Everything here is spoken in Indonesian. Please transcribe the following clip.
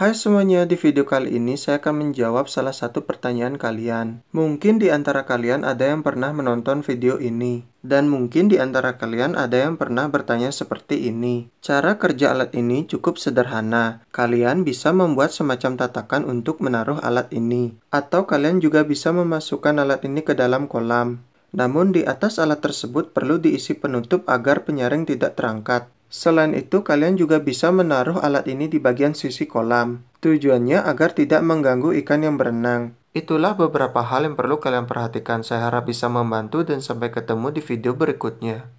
Hai semuanya, di video kali ini saya akan menjawab salah satu pertanyaan kalian. Mungkin di antara kalian ada yang pernah menonton video ini. Dan mungkin di antara kalian ada yang pernah bertanya seperti ini. Cara kerja alat ini cukup sederhana. Kalian bisa membuat semacam tatakan untuk menaruh alat ini. Atau kalian juga bisa memasukkan alat ini ke dalam kolam. Namun di atas alat tersebut perlu diisi penutup agar penyaring tidak terangkat. Selain itu, kalian juga bisa menaruh alat ini di bagian sisi kolam. Tujuannya agar tidak mengganggu ikan yang berenang. Itulah beberapa hal yang perlu kalian perhatikan. Saya harap bisa membantu dan sampai ketemu di video berikutnya.